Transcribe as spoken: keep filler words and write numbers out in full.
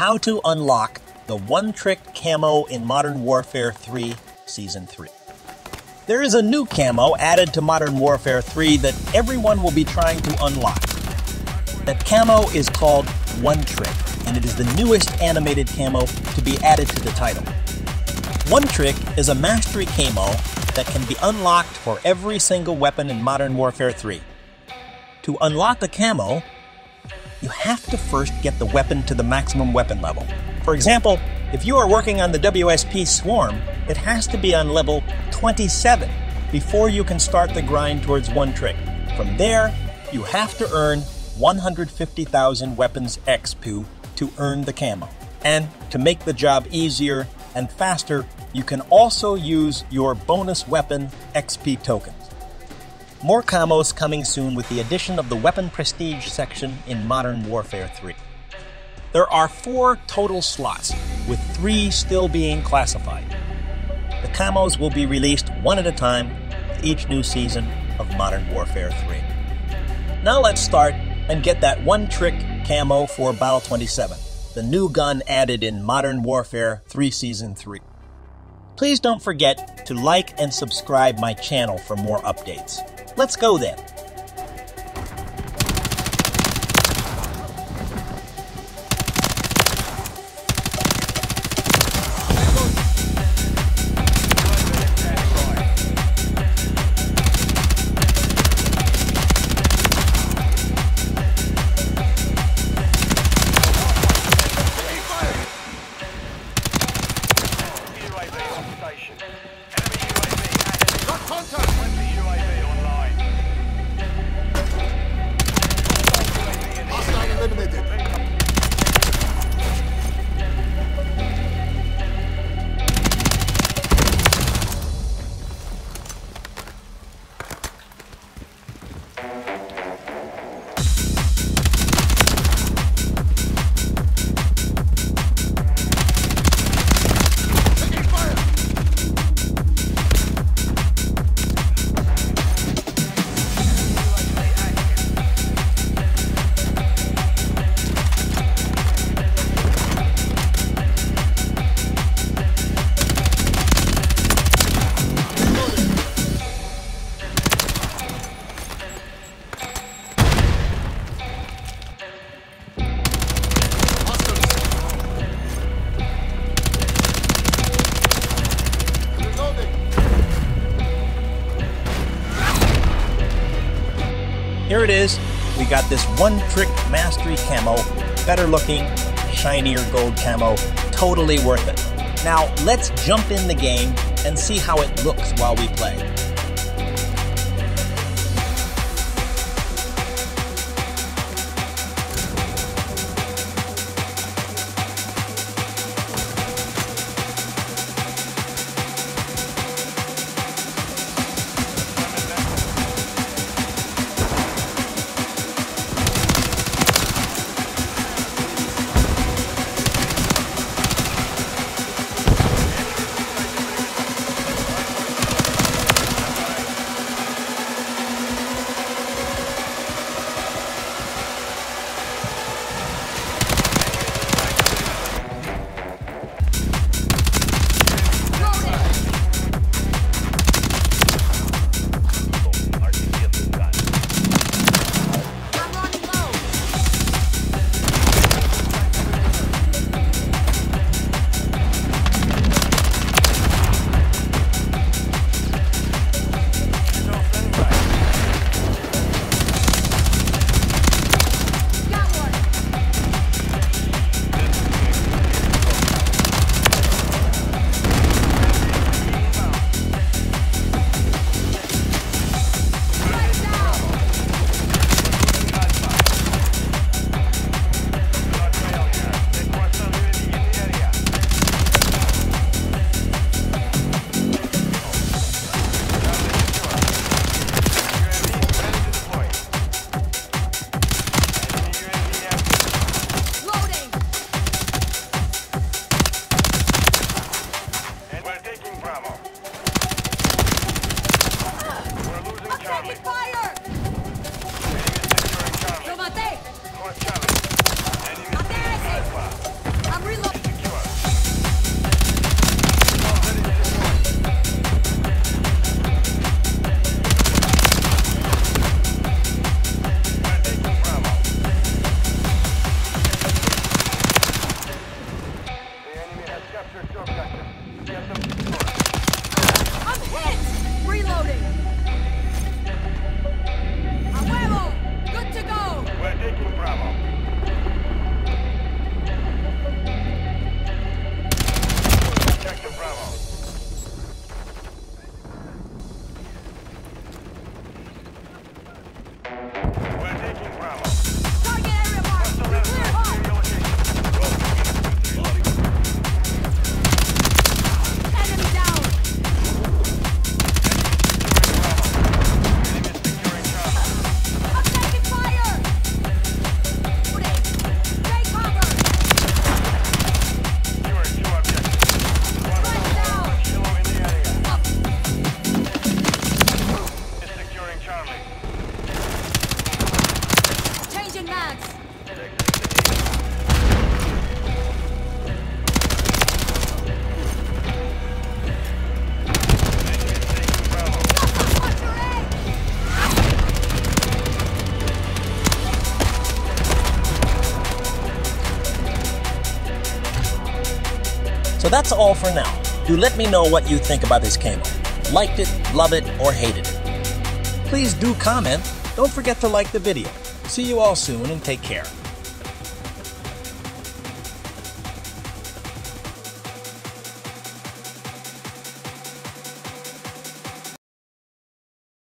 How to unlock the One Trick camo in Modern Warfare three Season three. There is a new camo added to Modern Warfare three that everyone will be trying to unlock. That camo is called One Trick, and it is the newest animated camo to be added to the title. One Trick is a mastery camo that can be unlocked for every single weapon in Modern Warfare three. To unlock the camo, you have to first get the weapon to the maximum weapon level. For example, if you are working on the W S P Swarm, it has to be on level twenty-seven before you can start the grind towards One Trick. From there, you have to earn one hundred fifty thousand weapons X P to earn the camo. And to make the job easier and faster, you can also use your bonus weapon X P tokens. More camos coming soon with the addition of the Weapon Prestige section in Modern Warfare three. There are four total slots, with three still being classified. The camos will be released one at a time with each new season of Modern Warfare three. Now let's start and get that One Trick camo for Bal twenty-seven, the new gun added in Modern Warfare three Season three. Please don't forget to like and subscribe my channel for more updates. Let's go then. Here it is, we got this One Trick mastery camo, better looking, shinier gold camo, totally worth it. Now let's jump in the game and see how it looks while we play. So that's all for now. Do let me know what you think about this camo. Liked it, loved it, or hated it. Please do comment. Don't forget to like the video. See you all soon and take care.